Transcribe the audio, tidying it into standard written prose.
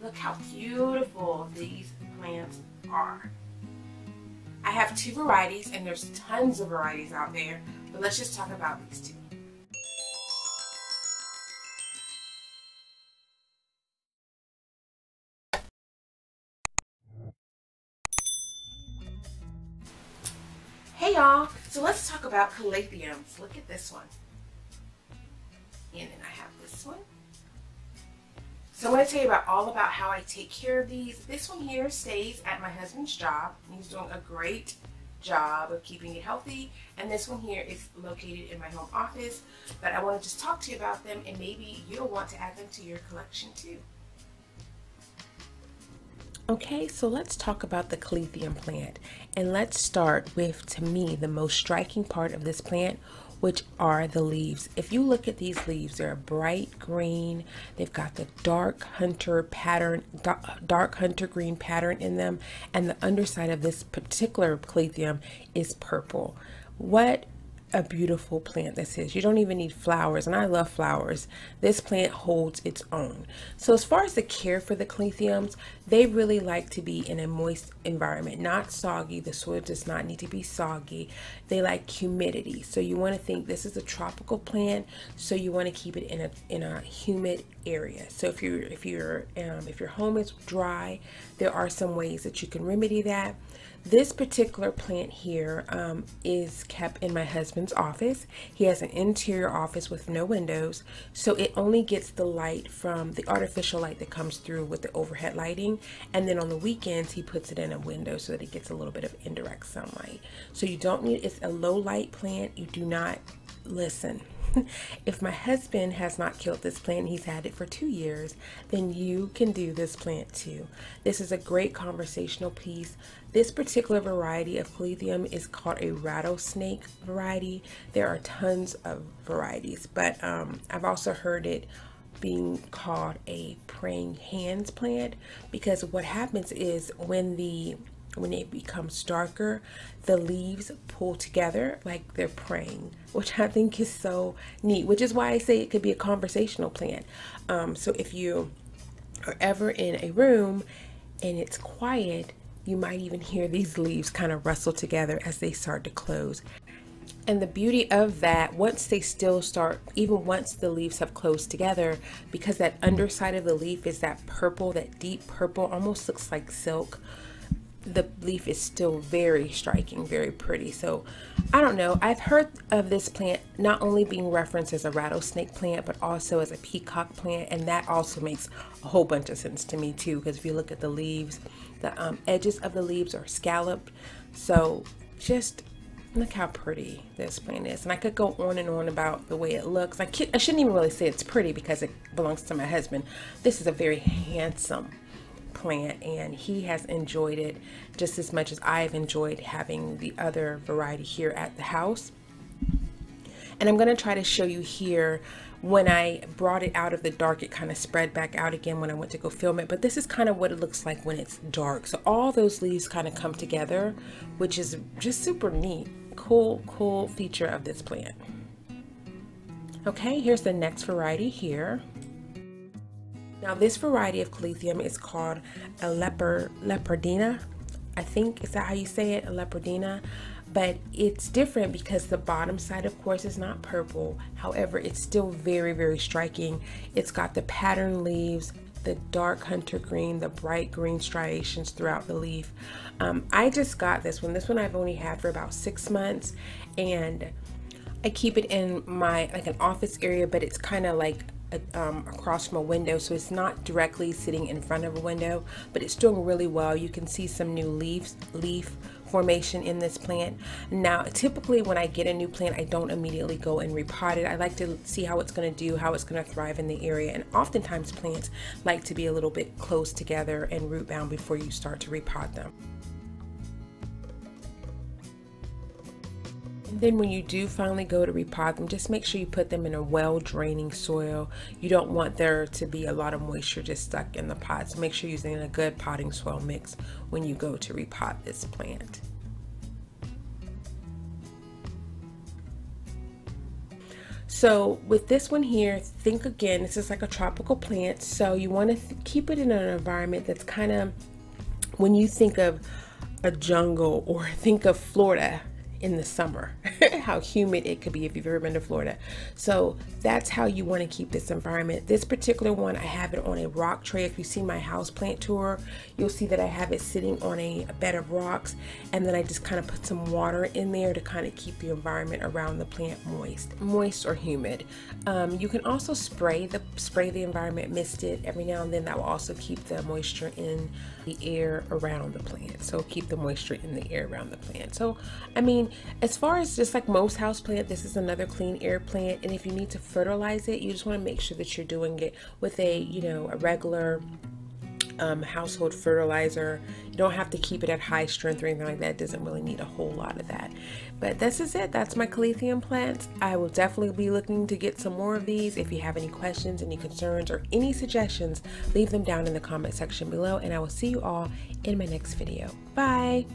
Look how beautiful these plants are. I have two varieties, and there's tons of varieties out there, but let's just talk about these two. Hey y'all, so let's talk about Calatheas. Look at this one. And then I have this one. So I'm going to tell you all about how I take care of these. This one here stays at my husband's job. He's doing a great job of keeping it healthy. And this one here is located in my home office. But I want to just talk to you about them, and maybe you'll want to add them to your collection too. Okay, so let's talk about the Calathea plant. And let's start with, to me, the most striking part of this plant, which are the leaves. If you look at these leaves, they're bright green. They've got the dark hunter green pattern in them, and the underside of this particular Calathea is purple. What a beautiful plant this is. You don't even need flowers, and I love flowers. This plant holds its own. So as far as the care for the Calatheas, they really like to be in a moist environment, not soggy. The soil does not need to be soggy. They like humidity. So you want to think this is a tropical plant, so you want to keep it in a humid area. So if your home is dry, there are some ways that you can remedy that. This particular plant here is kept in my husband's office. He has an interior office with no windows, so it only gets the light from the artificial light that comes through with the overhead lighting, and then on the weekends he puts it in a window so that it gets a little bit of indirect sunlight. So you don't need, it's a low light plant. You do not, listen, if my husband has not killed this plant, he's had it for 2 years, then you can do this plant too. This is a great conversational piece. This particular variety of Calathea is called a rattlesnake variety. There are tons of varieties, but I've also heard it being called a praying hands plant, because what happens is when it becomes darker, the leaves pull together like they're praying, which I think is so neat, which is why I say it could be a conversational plant. So if you are ever in a room and it's quiet, you might even hear these leaves kind of rustle together as they start to close. And the beauty of that, once they still start, even once the leaves have closed together, because that underside of the leaf is that purple, that deep purple, almost looks like silk, the leaf is still very striking, very pretty. So I don't know, I've heard of this plant not only being referenced as a rattlesnake plant, but also as a peacock plant, and that also makes a whole bunch of sense to me too, because if you look at the leaves, the edges of the leaves are scalloped. So just look how pretty this plant is, and I could go on and on about the way it looks. I shouldn't even really say it's pretty because it belongs to my husband. This is a very handsome plant, and he has enjoyed it just as much as I've enjoyed having the other variety here at the house. And I'm going to try to show you here, when I brought it out of the dark, it kind of spread back out again when I went to go film it, but this is kind of what it looks like when it's dark. So all those leaves kind of come together, which is just super neat. Cool feature of this plant. Okay, here's the next variety here. Now this variety of Calathea is called a leopardina. I think, is that how you say it? A leopardina. But it's different because the bottom side, of course, is not purple. However, it's still very, very striking. It's got the patterned leaves, the dark hunter green, the bright green striations throughout the leaf. I just got this one. This one I've only had for about 6 months, and I keep it in my, like, an office area, but it's kind of like across from a window, so it's not directly sitting in front of a window, but it's doing really well. You can see some new leaf formation in this plant. Now typically when I get a new plant, I don't immediately go and repot it. I like to see how it's going to do, how it's going to thrive in the area, and oftentimes plants like to be a little bit close together and root bound before you start to repot them. And then when you do finally go to repot them, just make sure you put them in a well-draining soil. You don't want there to be a lot of moisture just stuck in the pot, so make sure you're using a good potting soil mix when you go to repot this plant. So with this one here, think again, this is like a tropical plant, so you want to keep it in an environment that's kind of, when you think of a jungle or think of Florida in the summer, how humid it could be if you've ever been to Florida. So that's how you want to keep this environment. This particular one, I have it on a rock tray. If you see my house plant tour, you'll see that I have it sitting on a bed of rocks, and then I just kind of put some water in there to kind of keep the environment around the plant moist or humid. You can also spray the environment, mist it every now and then. That will also keep the moisture in the air around the plant. So keep the moisture in the air around the plant. So I mean, as far as just like most house plant, this is another clean air plant, and if you need to fertilize it, you just want to make sure that you're doing it with a, you know, a regular household fertilizer. You don't have to keep it at high strength or anything like that. It doesn't really need a whole lot of that. But this is it. That's my Calathea plants. I will definitely be looking to get some more of these. If you have any questions, any concerns, or any suggestions, leave them down in the comment section below, and I will see you all in my next video. Bye.